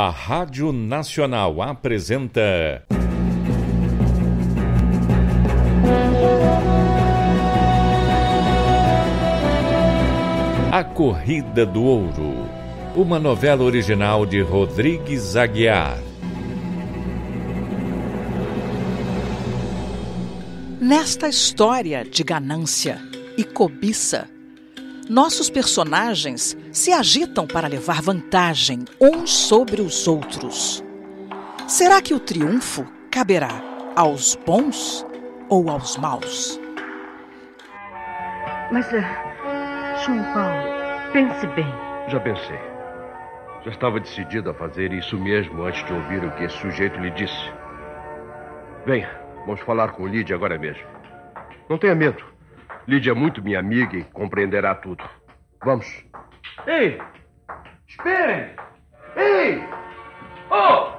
A Rádio Nacional apresenta... A Corrida do Ouro, uma novela original de Rodrigues Aguiar. Nesta história de ganância e cobiça, nossos personagens se agitam para levar vantagem uns sobre os outros. Será que o triunfo caberá aos bons ou aos maus? Mas, João Paulo, pense bem. Já pensei. Já estava decidido a fazer isso mesmo antes de ouvir o que esse sujeito lhe disse. Bem, vamos falar com Lídia agora mesmo. Não tenha medo. Lídia é muito minha amiga e compreenderá tudo. Vamos. Ei! Esperem! Ei! Oh!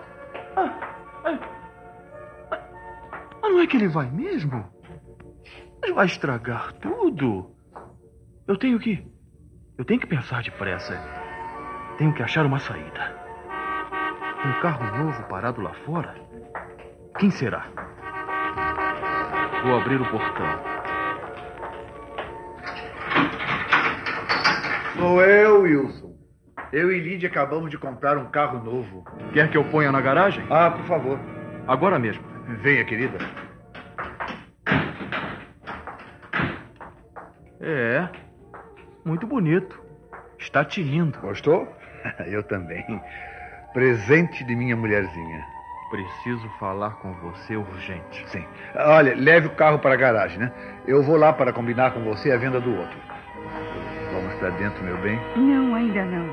Mas não é que ele vai mesmo? Mas vai estragar tudo. Eu tenho que pensar depressa. Tenho que achar uma saída. Um carro novo parado lá fora? Quem será? Vou abrir o portão. Sou eu, Wilson. Eu e Lídia acabamos de comprar um carro novo. Quer que eu ponha na garagem? Ah, por favor. Agora mesmo. Venha, querida. É, muito bonito. Está tinindo. Gostou? Eu também. Presente de minha mulherzinha. Preciso falar com você urgente. Sim. Olha, leve o carro para a garagem, né? Eu vou lá para combinar com você a venda do outro. Vamos para dentro, meu bem? Não, ainda não.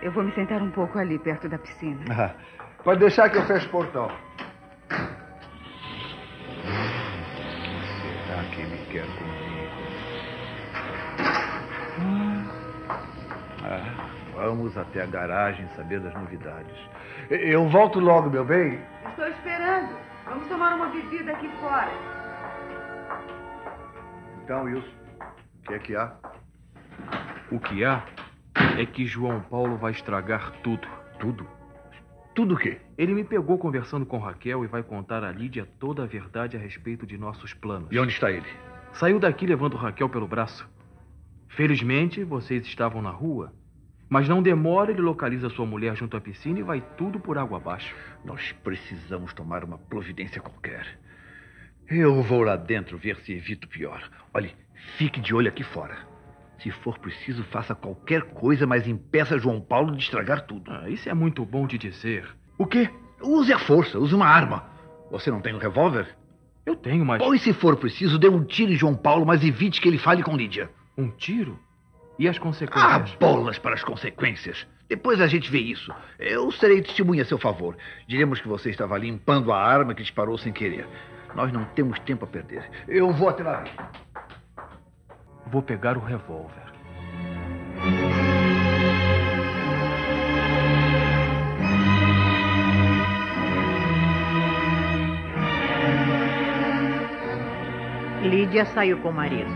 Eu vou me sentar um pouco ali, perto da piscina. Ah, pode deixar que eu fecho o portão. Será que ele quer comigo? Vamos até a garagem saber das novidades. Eu volto logo, meu bem. Estou esperando. Vamos tomar uma bebida aqui fora. Então, Wilson, o que é que há? O que há é que João Paulo vai estragar tudo. Tudo? Tudo o quê? Ele me pegou conversando com Raquel e vai contar a Lídia toda a verdade a respeito de nossos planos. E onde está ele? Saiu daqui levando Raquel pelo braço. Felizmente, vocês estavam na rua. Mas não demora, ele localiza sua mulher junto à piscina e vai tudo por água abaixo. Nós precisamos tomar uma providência qualquer. Eu vou lá dentro ver se evito o pior. Olhe, fique de olho aqui fora. Se for preciso, faça qualquer coisa, mas impeça João Paulo de estragar tudo. Isso é muito bom de dizer. O quê? Use a força, use uma arma. Você não tem um revólver? Eu tenho, mas... Pois, se for preciso, dê um tiro em João Paulo, mas evite que ele fale com Lídia. Um tiro? E as consequências? Ah, bolas para as consequências. Depois a gente vê isso. Eu serei testemunha a seu favor. Diremos que você estava limpando a arma que disparou sem querer. Nós não temos tempo a perder. Eu vou até lá. Vou pegar o revólver. Lídia saiu com o marido.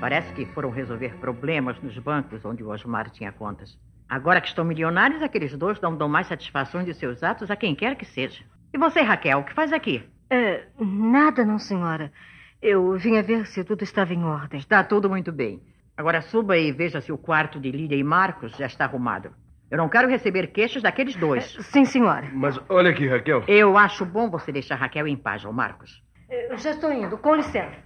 Parece que foram resolver problemas nos bancos onde o Osmar tinha contas. Agora que estão milionários, aqueles dois não dão mais satisfações de seus atos a quem quer que seja. E você, Raquel, o que faz aqui? Nada não, senhora. Eu vinha ver se tudo estava em ordem. Está tudo muito bem. Agora suba e veja se o quarto de Lídia e Marcos já está arrumado. Eu não quero receber queixas daqueles dois. Sim, senhora. Mas olha aqui, Raquel. Eu acho bom você deixar Raquel em paz, Marcos. Eu já estou indo, com licença.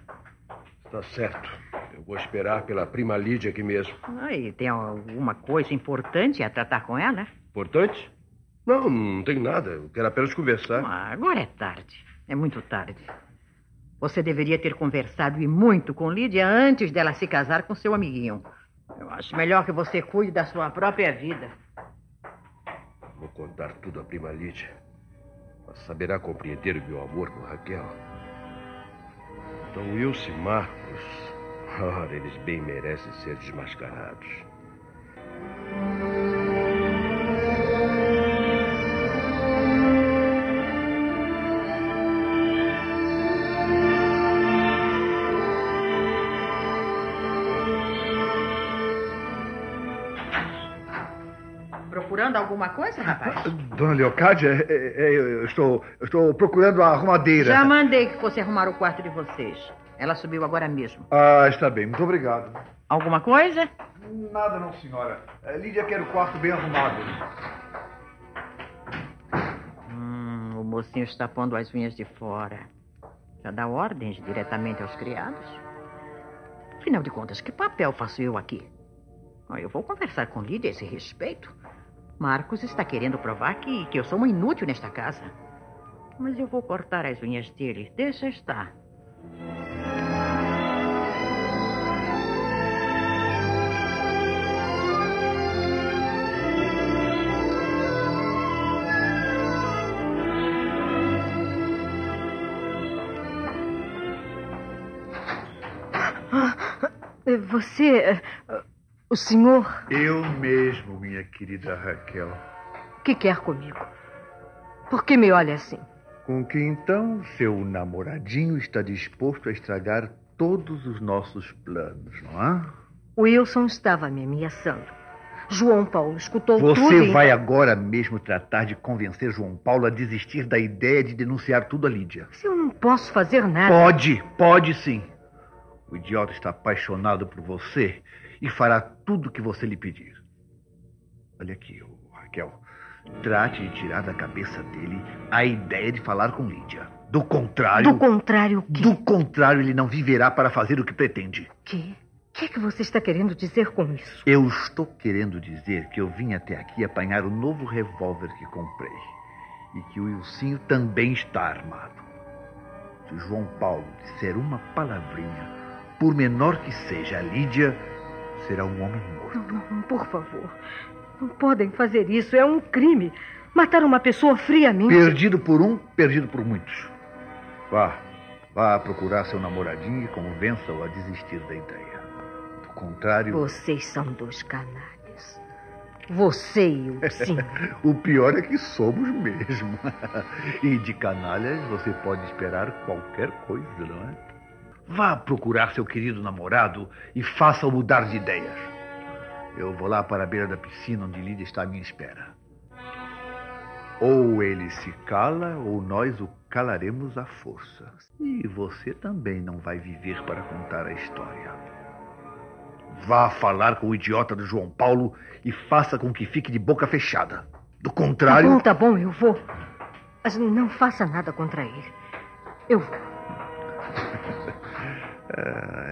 Está certo. Eu vou esperar pela prima Lídia aqui mesmo. E tem alguma coisa importante a tratar com ela? Importante? Não, não tem nada. Eu quero apenas conversar. Agora é tarde. É muito tarde. Você deveria ter conversado e muito com Lídia antes dela se casar com seu amiguinho. Eu acho melhor que você cuide da sua própria vida. Vou contar tudo à prima Lídia. Ela saberá compreender o meu amor por Raquel. Então, Wilson e Marcos... Ora, eles bem merecem ser desmascarados. procurando alguma coisa, rapaz? Dona Leocádia, eu estou procurando a arrumadeira. Já mandei que fosse arrumar o quarto de vocês. Ela subiu agora mesmo. Ah, está bem. Muito obrigado. Alguma coisa? Nada não, senhora. Lídia quer o quarto bem arrumado. O mocinho está pondo as unhas de fora. Já dá ordens diretamente aos criados. Afinal de contas, que papel faço eu aqui? Eu vou conversar com Lídia a esse respeito. Marcos está querendo provar que eu sou uma inútil nesta casa. Mas eu vou cortar as unhas dele. Deixa estar. Você... o senhor... Eu mesmo, minha querida Raquel. O que quer comigo? Por que me olha assim? Com que então seu namoradinho está disposto a estragar todos os nossos planos, não é? Wilson estava me ameaçando. João Paulo escutou tudo. Você vai agora mesmo tratar de convencer João Paulo a desistir da ideia de denunciar tudo a Lídia. Mas eu não posso fazer nada. Pode sim. O idiota está apaixonado por você e fará tudo o que você lhe pedir. Olha aqui, Raquel. Trate de tirar da cabeça dele a ideia de falar com Lídia. Do contrário... Do contrário o quê? Do contrário, ele não viverá para fazer o que pretende. Quê? O que é que você está querendo dizer com isso? Eu estou querendo dizer que eu vim até aqui apanhar o novo revólver que comprei. E que o Wilson também está armado. Se o João Paulo disser uma palavrinha... Por menor que seja a Lídia, será um homem morto. Não, por favor. Não podem fazer isso. É um crime. Matar uma pessoa friamente. Perdido por um, perdido por muitos. Vá procurar seu namoradinho e convença-o a desistir da ideia. Do contrário... Vocês são dois canalhas. Você e o Sim. O pior é que somos mesmo. E de canalhas você pode esperar qualquer coisa, não é? Vá procurar seu querido namorado e faça-o mudar de ideias. Eu vou lá para a beira da piscina onde Lídia está à minha espera. Ou ele se cala ou nós o calaremos à força. E você também não vai viver para contar a história. Vá falar com o idiota do João Paulo e faça com que fique de boca fechada. Do contrário... Tá bom, eu vou. Mas não faça nada contra ele. Eu vou.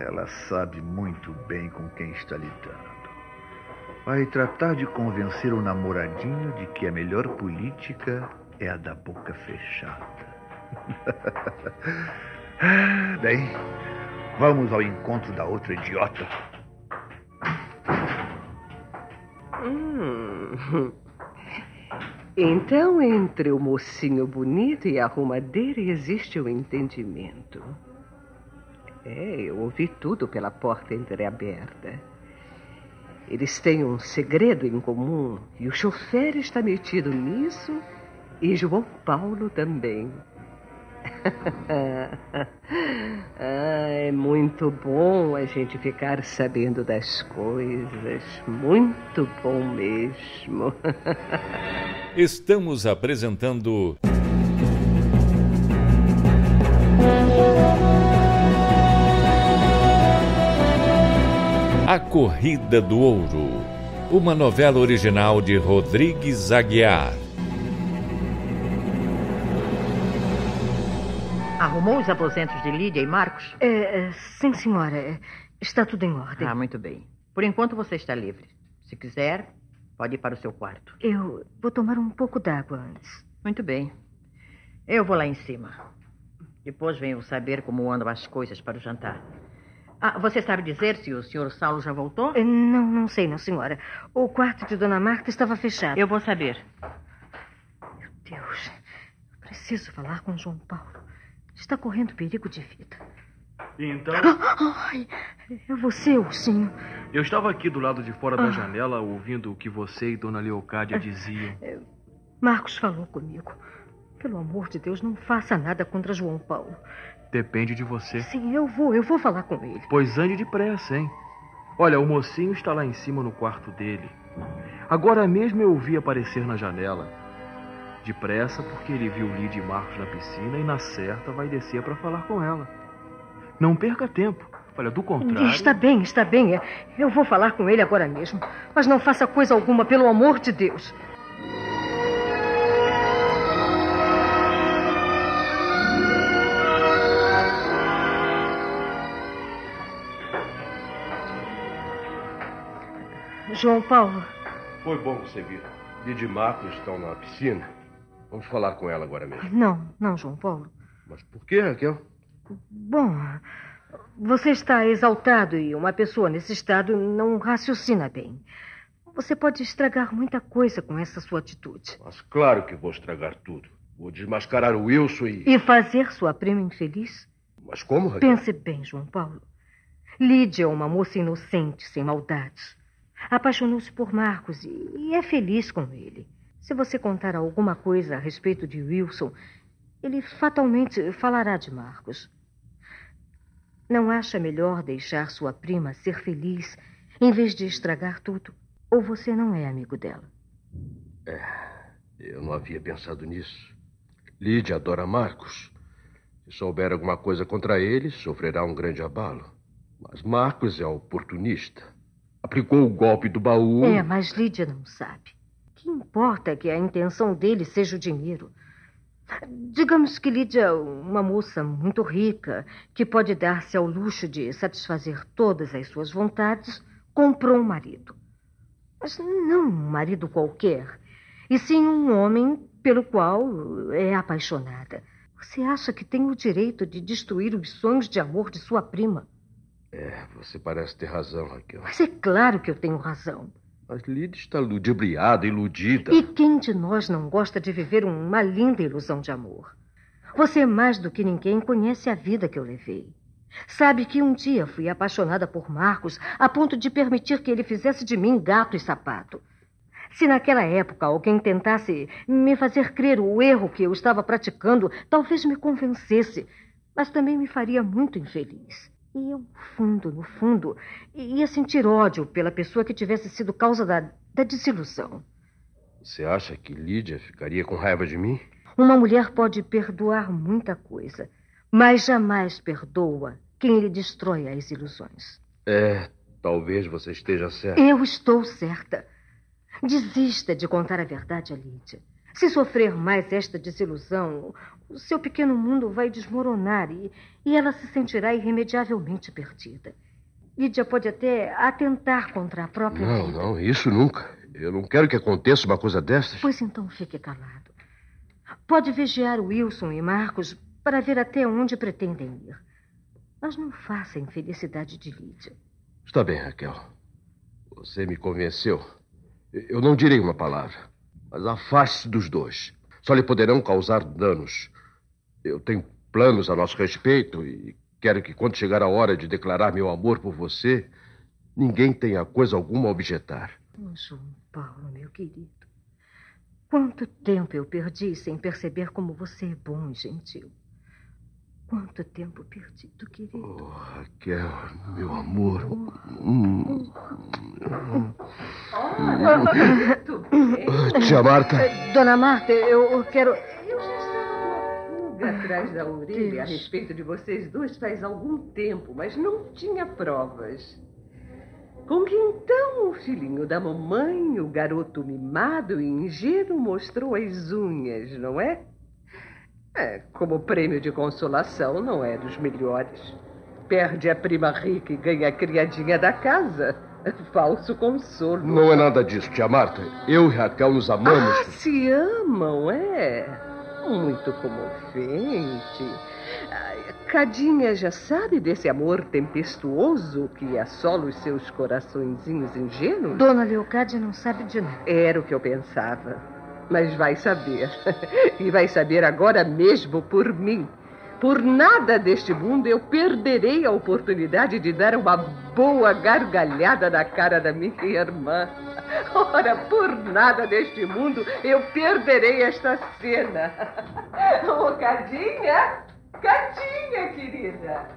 Ela sabe muito bem com quem está lidando. Vai tratar de convencer o namoradinho de que a melhor política é a da boca fechada. Bem, vamos ao encontro da outra idiota. Então, entre o mocinho bonito e a arrumadeira existe um entendimento. Eu ouvi tudo pela porta entreaberta. Eles têm um segredo em comum e o chofer está metido nisso e João Paulo também. É muito bom a gente ficar sabendo das coisas. Muito bom mesmo. Estamos apresentando... A Corrida do Ouro, uma novela original de Rodrigues Aguiar. Arrumou os aposentos de Lídia e Marcos? Sim, senhora. Está tudo em ordem. Muito bem. Por enquanto você está livre. Se quiser, pode ir para o seu quarto. Eu vou tomar um pouco d'água antes. Muito bem. Eu vou lá em cima. Depois venho saber como andam as coisas para o jantar. Você sabe dizer se o senhor Saulo já voltou? Não sei, não, senhora. O quarto de Dona Marta estava fechado. Eu vou saber. Meu Deus. Preciso falar com João Paulo. Está correndo perigo de vida. E então? Ai, é você, ursinho. Eu estava aqui do lado de fora da janela, ouvindo o que você e Dona Leocádia diziam. Marcos falou comigo. Pelo amor de Deus, não faça nada contra João Paulo. Depende de você. Sim, eu vou falar com ele. Pois ande depressa, hein? Olha, o mocinho está lá em cima no quarto dele. Agora mesmo eu o vi aparecer na janela. Depressa, porque ele viu Lídia e Marcos na piscina e na certa vai descer para falar com ela. Não perca tempo. Olha, do contrário... Está bem. Eu vou falar com ele agora mesmo. Mas não faça coisa alguma, pelo amor de Deus. João Paulo. Foi bom que você viu. Lídia e Marcos estão na piscina. Vamos falar com ela agora mesmo. Não, João Paulo. Mas por que, Raquel? Bom, você está exaltado e uma pessoa nesse estado não raciocina bem. Você pode estragar muita coisa com essa sua atitude. Mas claro que vou estragar tudo. Vou desmascarar o Wilson e... E fazer sua prima infeliz? Mas como, Raquel? Pense bem, João Paulo. Lídia é uma moça inocente, sem maldades. Apaixonou-se por Marcos e é feliz com ele. Se você contar alguma coisa a respeito de Wilson, ele fatalmente falará de Marcos. Não acha melhor deixar sua prima ser feliz em vez de estragar tudo? Ou você não é amigo dela? Eu não havia pensado nisso. Lídia adora Marcos. Se souber alguma coisa contra ele, sofrerá um grande abalo. Mas Marcos é oportunista. Aplicou o golpe do baú... Mas Lídia não sabe. Que importa que a intenção dele seja o dinheiro? Digamos que Lídia é uma moça muito rica, que pode dar-se ao luxo de satisfazer todas as suas vontades, comprou um marido. Mas não um marido qualquer, e sim um homem pelo qual é apaixonada. Você acha que tem o direito de destruir os sonhos de amor de sua prima? Você parece ter razão, Raquel. Mas é claro que eu tenho razão. Mas Lídia está ludibriada, iludida. E quem de nós não gosta de viver uma linda ilusão de amor? Você, mais do que ninguém, conhece a vida que eu levei. Sabe que um dia fui apaixonada por Marcos a ponto de permitir que ele fizesse de mim gato e sapato. Se naquela época alguém tentasse me fazer crer o erro que eu estava praticando, talvez me convencesse, mas também me faria muito infeliz. E eu, no fundo, ia sentir ódio pela pessoa que tivesse sido causa da desilusão. Você acha que Lídia ficaria com raiva de mim? Uma mulher pode perdoar muita coisa, mas jamais perdoa quem lhe destrói as ilusões. Talvez você esteja certa. Eu estou certa. Desista de contar a verdade a Lídia. Se sofrer mais esta desilusão, o seu pequeno mundo vai desmoronar e ela se sentirá irremediavelmente perdida. Lídia pode até atentar contra a própria vida. Não, isso nunca. Eu não quero que aconteça uma coisa dessas. Pois então fique calado. Pode vigiar Wilson e Marcos para ver até onde pretendem ir. Mas não faça a infelicidade de Lídia. Está bem, Raquel. Você me convenceu. Eu não direi uma palavra. Mas afaste-se dos dois. Só lhe poderão causar danos. Eu tenho planos a nosso respeito e quero que, quando chegar a hora de declarar meu amor por você, ninguém tenha coisa alguma a objetar. João Paulo, meu querido, quanto tempo eu perdi sem perceber como você é bom e gentil. Quanto tempo perdido, querido. Oh, Raquel, meu amor. Tudo bem? Tia Marta. Dona Marta, eu quero... Eu já estava com uma pulga atrás da orelha a respeito de vocês dois faz algum tempo, mas não tinha provas. Como que então o filhinho da mamãe, o garoto mimado e ingênuo, mostrou as unhas, não é? Como prêmio de consolação, não é dos melhores. Perde a prima rica e ganha a criadinha da casa. Falso consolo. Não é nada disso, tia Marta. Eu e Raquel nos amamos. Se amam, Muito comovente. Cadinha já sabe desse amor tempestuoso que assola os seus coraçõezinhos ingênuos? Dona Leocádia não sabe de nada. Era o que eu pensava. Mas vai saber. E vai saber agora mesmo por mim. Por nada deste mundo eu perderei a oportunidade de dar uma boa gargalhada na cara da minha irmã. Ora, por nada deste mundo eu perderei esta cena. Ô, Cadinha! Cadinha, querida!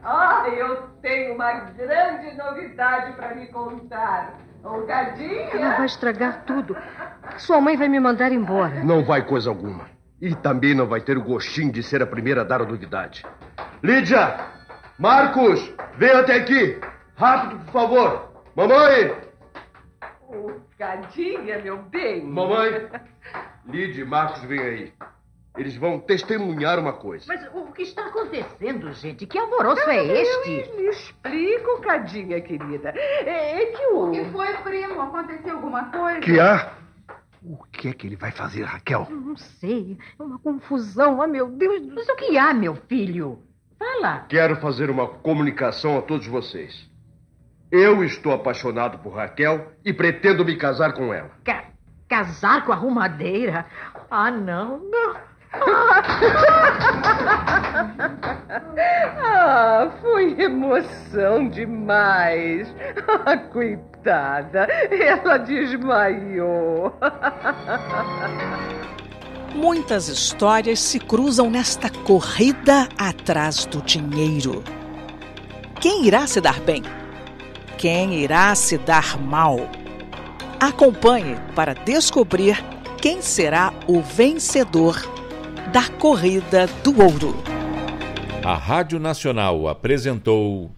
Eu tenho uma grande novidade para me contar. Ela vai estragar tudo. Sua mãe vai me mandar embora. Não vai coisa alguma. E também não vai ter o gostinho de ser a primeira a dar a novidade. Lídia! Marcos! Vem até aqui! Rápido, por favor! Mamãe! Oh, cadinha, meu bem! Mamãe! Lídia e Marcos, vem aí. Eles vão testemunhar uma coisa. Mas o que está acontecendo, gente? Que alvoroço é este? Eu lhe explico, Cadinha, querida. É que o que foi, primo? Aconteceu alguma coisa? Que há? O que é que ele vai fazer, Raquel? Eu não sei. É uma confusão. Ah, meu Deus. Mas o que há, meu filho? Fala. Quero fazer uma comunicação a todos vocês. Eu estou apaixonado por Raquel e pretendo me casar com ela. Casar com a arrumadeira? Ah, não, não. Ah, foi emoção demais. Ah, coitada, ela desmaiou. Muitas histórias se cruzam nesta corrida atrás do dinheiro. Quem irá se dar bem? Quem irá se dar mal? Acompanhe para descobrir quem será o vencedor da Corrida do Ouro. A Rádio Nacional apresentou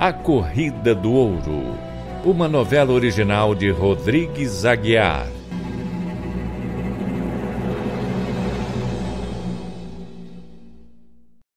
A Corrida do Ouro, uma novela original de Rodrigues Aguiar.